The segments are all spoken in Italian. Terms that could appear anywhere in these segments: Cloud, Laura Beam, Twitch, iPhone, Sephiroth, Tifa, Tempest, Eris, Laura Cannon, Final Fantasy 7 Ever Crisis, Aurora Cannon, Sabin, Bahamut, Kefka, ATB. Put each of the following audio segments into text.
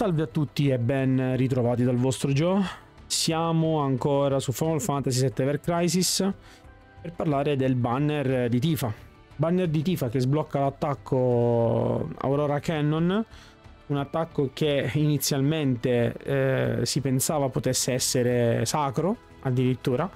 Salve a tutti e ben ritrovati dal vostro Gio. Siamo ancora su Final Fantasy 7 Ever Crisis per parlare del banner di Tifa. Banner di Tifa che sblocca l'attacco Aurora Cannon, un attacco che inizialmente si pensava potesse essere sacro, addirittura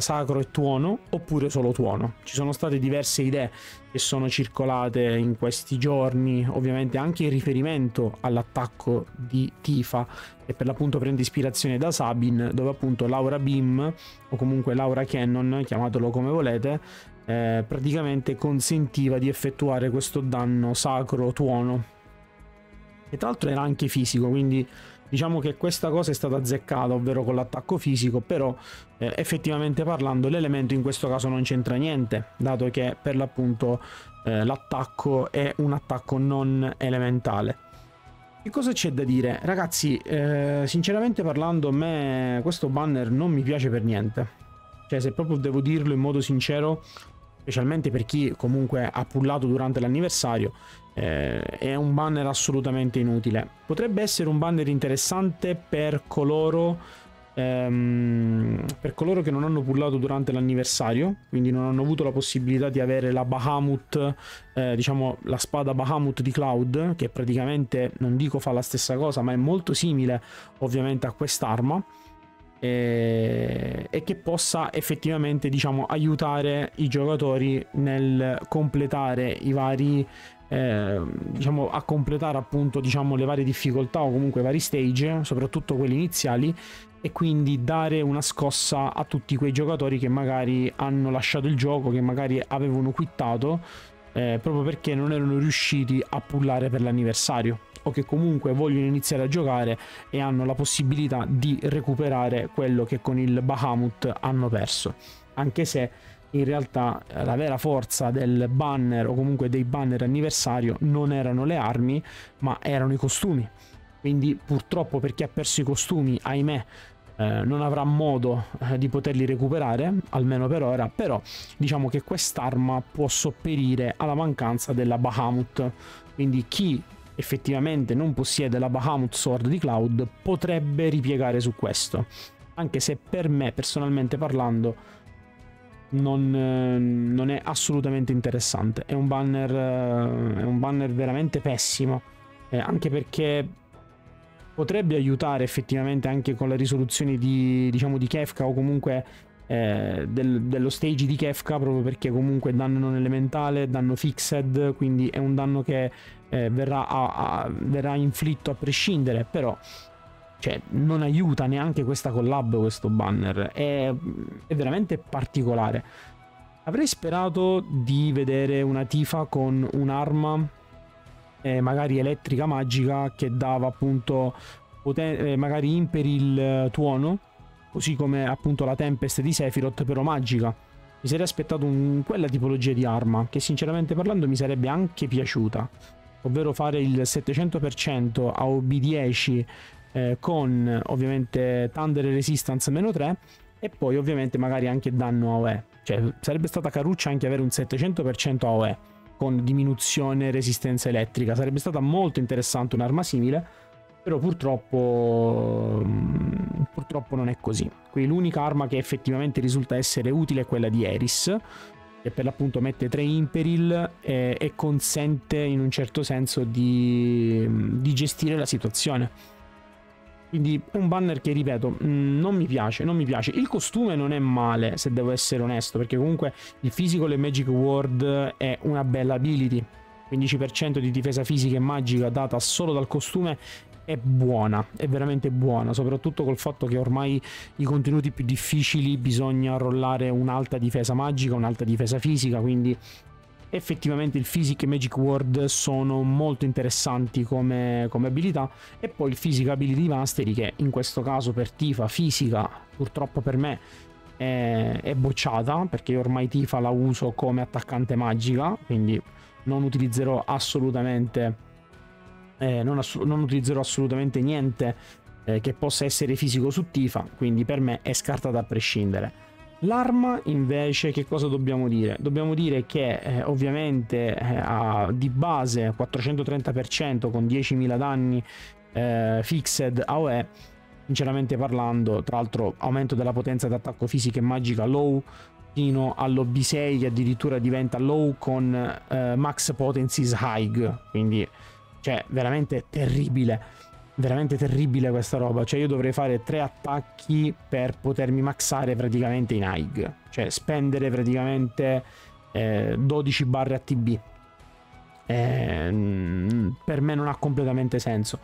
sacro e tuono, oppure solo tuono. Ci sono state diverse idee che sono circolate in questi giorni, ovviamente anche in riferimento all'attacco di Tifa, e per l'appunto prende ispirazione da Sabin, dove appunto Laura Beam, o comunque Laura Cannon, chiamatelo come volete, praticamente consentiva di effettuare questo danno sacro tuono, e tra l'altro era anche fisico, quindi diciamo che questa cosa è stata azzeccata, ovvero con l'attacco fisico, però effettivamente parlando l'elemento in questo caso non c'entra niente, dato che per l'appunto l'attacco è un attacco non elementale. Che cosa c'è da dire? Ragazzi, sinceramente parlando a me questo banner non mi piace per niente. Cioè, se proprio devo dirlo in modo sincero, specialmente per chi comunque ha pullato durante l'anniversario, è un banner assolutamente inutile. Potrebbe essere un banner interessante per coloro che non hanno pullato durante l'anniversario, quindi non hanno avuto la possibilità di avere la Bahamut, diciamo la spada Bahamut di Cloud, che praticamente, non dico fa la stessa cosa, ma è molto simile ovviamente a quest'arma, e che possa effettivamente, diciamo, aiutare i giocatori nel completare i vari diciamo a completare appunto, diciamo, le varie difficoltà o comunque i vari stage, soprattutto quelli iniziali, e quindi dare una scossa a tutti quei giocatori che magari hanno lasciato il gioco, che magari avevano quittato proprio perché non erano riusciti a pullare per l'anniversario, o che comunque vogliono iniziare a giocare e hanno la possibilità di recuperare quello che con il Bahamut hanno perso. Anche se in realtà la vera forza del banner, o comunque dei banner anniversario, non erano le armi, ma erano i costumi. Quindi purtroppo per chi ha perso i costumi, ahimè, non avrà modo di poterli recuperare, almeno per ora. Però diciamo che quest'arma può sopperire alla mancanza della Bahamut, quindi chi effettivamente non possiede la Bahamut Sword di Cloud potrebbe ripiegare su questo, anche se per me personalmente parlando non è assolutamente interessante. È un banner veramente pessimo, anche perché potrebbe aiutare effettivamente anche con la risoluzione di, diciamo, di Kefka, o comunque dello stage di Kefka, proprio perché comunque danno non elementale, danno fixed, quindi è un danno che verrà inflitto a prescindere. Però, cioè, non aiuta neanche questa collab, questo banner è veramente particolare. Avrei sperato di vedere una Tifa con un'arma magari elettrica magica, che dava appunto magari imperil tuono, così come appunto la Tempest di Sephiroth, però magica. Mi sarei aspettato quella tipologia di arma, che sinceramente parlando mi sarebbe anche piaciuta, ovvero fare il 700% a OB10 con ovviamente Thunder e Resistance -3, e poi ovviamente magari anche danno AOE. Cioè, sarebbe stata caruccia anche avere un 700% AOE con diminuzione resistenza elettrica, sarebbe stata molto interessante un'arma simile. Però purtroppo non è così. Qui l'unica arma che effettivamente risulta essere utile è quella di Eris, che per l'appunto mette 3 imperil e consente in un certo senso di gestire la situazione. Quindi è un banner che, ripeto, non mi piace. Il costume non è male, se devo essere onesto, perché comunque il Physical e Magic Ward è una bella ability. 15% di difesa fisica e magica data solo dal costume è buona, è veramente buona, soprattutto col fatto che ormai i contenuti più difficili bisogna rollare un'alta difesa magica, un'alta difesa fisica, quindi effettivamente il Physic e Magic Ward sono molto interessanti come abilità. E poi il Physic Ability Mastery, che in questo caso per Tifa fisica purtroppo per me è bocciata, perché ormai Tifa la uso come attaccante magica, quindi non utilizzerò assolutamente niente che possa essere fisico su Tifa, quindi per me è scartata a prescindere. L'arma invece che cosa dobbiamo dire? Dobbiamo dire che ovviamente ha di base 430% con 10.000 danni fixed AOE. Sinceramente parlando, tra l'altro aumento della potenza di attacco fisica e magica low fino all'OB6 che addirittura diventa low con max potencies high, quindi cioè veramente terribile questa roba, cioè io dovrei fare 3 attacchi per potermi maxare praticamente in high, cioè spendere praticamente 12 barre ATB, per me non ha completamente senso.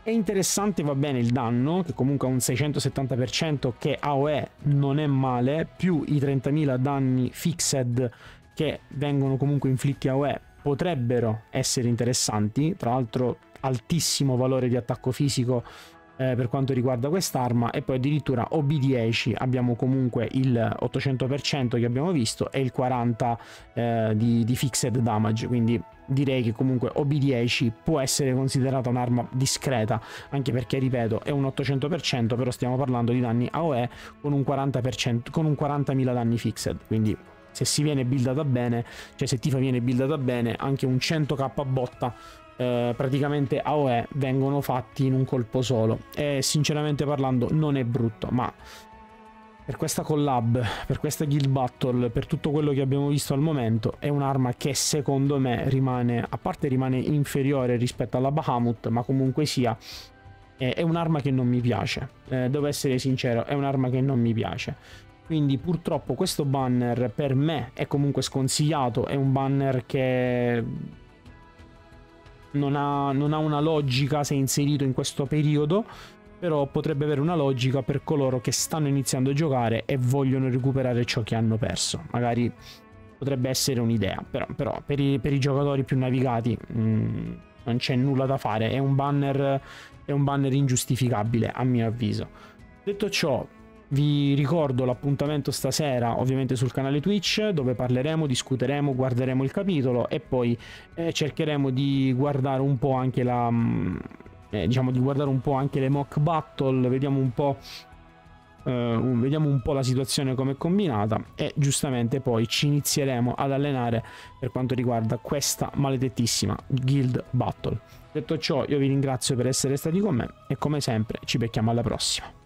È interessante, va bene, il danno che comunque ha un 670% che AOE non è male, più i 30.000 danni fixed che vengono comunque inflitti AOE potrebbero essere interessanti, tra l'altro altissimo valore di attacco fisico per quanto riguarda quest'arma, e poi addirittura OB10 abbiamo comunque il 800% che abbiamo visto e il 40% di fixed damage, quindi direi che comunque OB10 può essere considerata un'arma discreta, anche perché ripeto è un 800%, però stiamo parlando di danni AOE con un 40%, con un 40.000 danni fixed, quindi se si viene buildata bene, cioè se Tifa viene buildata bene, anche un 100k a botta praticamente AOE vengono fatti in un colpo solo, e sinceramente parlando non è brutto. Ma per questa collab, per questa guild battle, per tutto quello che abbiamo visto al momento, è un'arma che secondo me rimane, a parte rimane inferiore rispetto alla Bahamut, ma comunque sia è un'arma che non mi piace, devo essere sincero, è un'arma che non mi piace, quindi purtroppo questo banner per me è comunque sconsigliato, è un banner che non ha una logica se inserito in questo periodo, però potrebbe avere una logica per coloro che stanno iniziando a giocare e vogliono recuperare ciò che hanno perso, magari potrebbe essere un'idea, però per i giocatori più navigati non c'è nulla da fare, è un banner ingiustificabile a mio avviso. Detto ciò, vi ricordo l'appuntamento stasera ovviamente sul canale Twitch, dove parleremo, discuteremo, guarderemo il capitolo e poi cercheremo di guardare un po' anche la le mock battle, vediamo un po' la situazione come è combinata, e giustamente poi ci inizieremo ad allenare per quanto riguarda questa maledettissima guild battle. Detto ciò, io vi ringrazio per essere stati con me e come sempre ci becchiamo alla prossima.